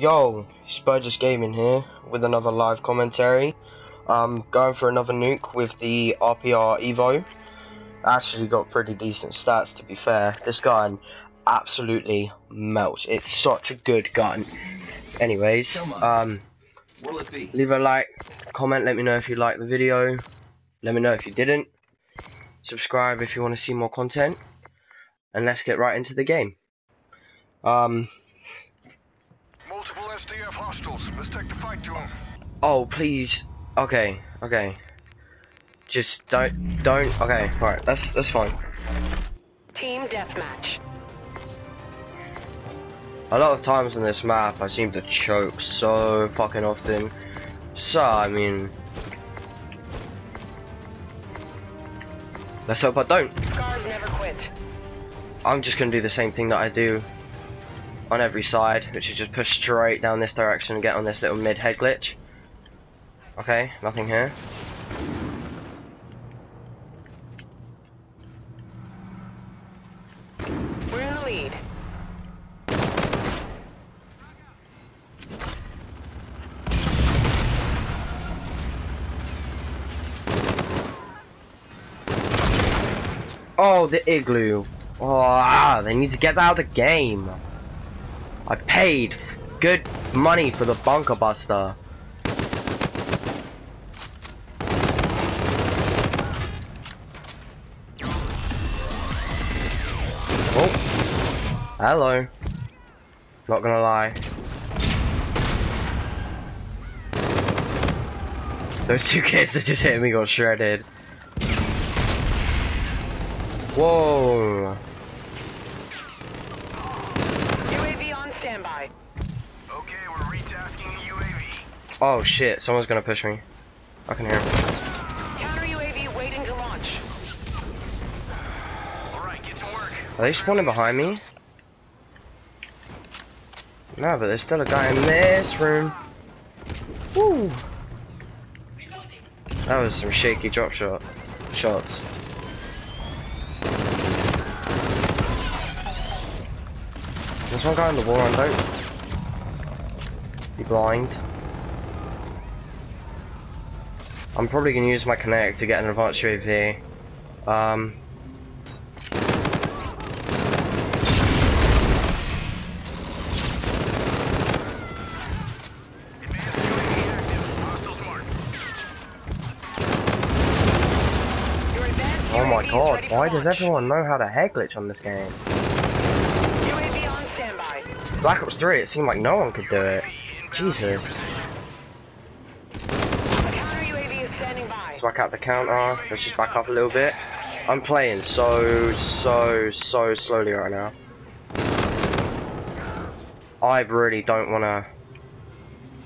Yo, it's Burgess Gaming here with another live commentary. I'm going for another nuke with the RPR Evo. Actually got pretty decent stats, to be fair. This gun absolutely melts. It's such a good gun. Anyways, leave a like, comment, let me know if you liked the video. Let me know if you didn't. Subscribe if you want to see more content. And let's get right into the game. Multiple SDF hostiles. Let's take the fight to them. Oh, please. Okay. Just don't. Okay, all right. That's fine. Team Death Match. A lot of times on this map, I seem to choke so fucking often. So I mean, let's hope I don't. Scars never quit. I'm just gonna do the same thing that I do on every side, which is just push straight down this direction and get on this little mid-head glitch. Okay, nothing here. We're in the lead. Oh, the igloo. Oh, they need to get out of the game. I paid good money for the bunker buster. Oh, hello. Not gonna lie. Those two kids that just hit me got shredded. Whoa. Standby. Okay, we're retasking the UAV. Oh shit, someone's gonna push me. I can hear him. Counter UAV waiting to launch. Alright, get to work. Are they spawning behind me? No, but there's still a guy in this room. Woo! That was some shaky drop shots. There's one guy on the wall, I don't be blind. I'm probably going to use my Kinect to get an advanced UAV. Oh my god, why does everyone know how to head glitch on this game? Black Ops 3, it seemed like no one could do it. Jesus. Let's whack out the counter. Let's just back up a little bit. I'm playing so slowly right now. I really don't want to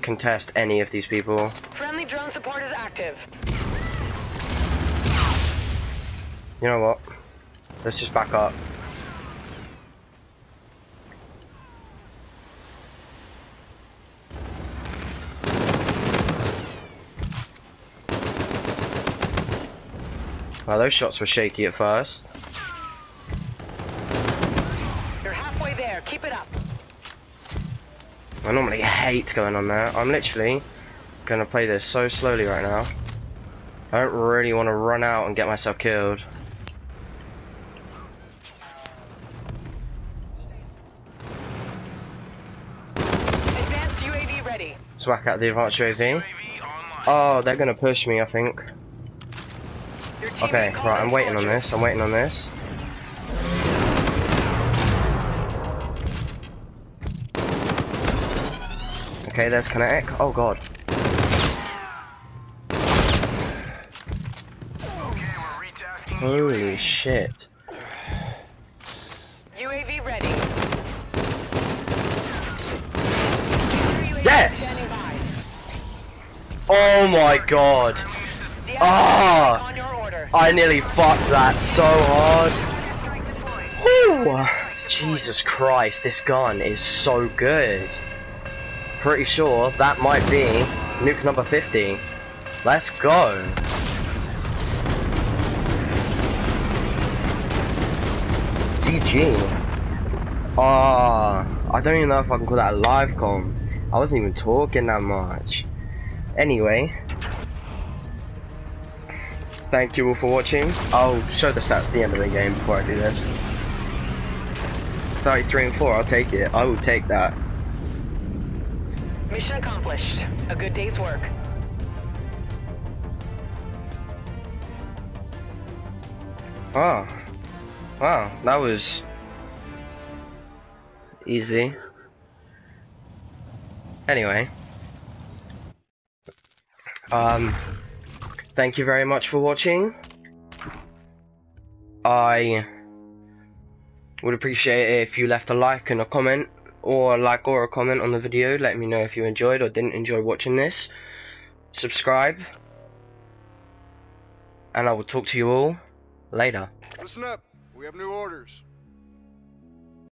contest any of these people. Friendly drone support is active. You know what? Let's just back up. Wow, those shots were shaky at first. You're halfway there. Keep it up. I normally hate going on there. I'm literally gonna play this so slowly right now. I don't really want to run out and get myself killed. Advanced UAV ready. Let's whack out the advanced UAV. Oh, they're gonna push me, I think. Okay, right, I'm waiting on this, Okay, there's kinetic. Oh god. Holy shit. UAV ready. Yes! Oh my god. Ah! I nearly fucked that so hard. Woo! Jesus Christ, this gun is so good. Pretty sure that might be nuke number 50. Let's go. GG. Ah, I don't even know if I can call that a live com. I wasn't even talking that much. Anyway, thank you all for watching. I'll show the stats at the end of the game before I do this. 33 and 4, I'll take it. I will take that. Mission accomplished. A good day's work. Oh. Wow, that was easy. Anyway. Thank you very much for watching. I would appreciate it if you left a like and a comment, or a like or a comment on the video. Let me know if you enjoyed or didn't enjoy watching this. Subscribe. And I will talk to you all later. Listen up. We have new orders.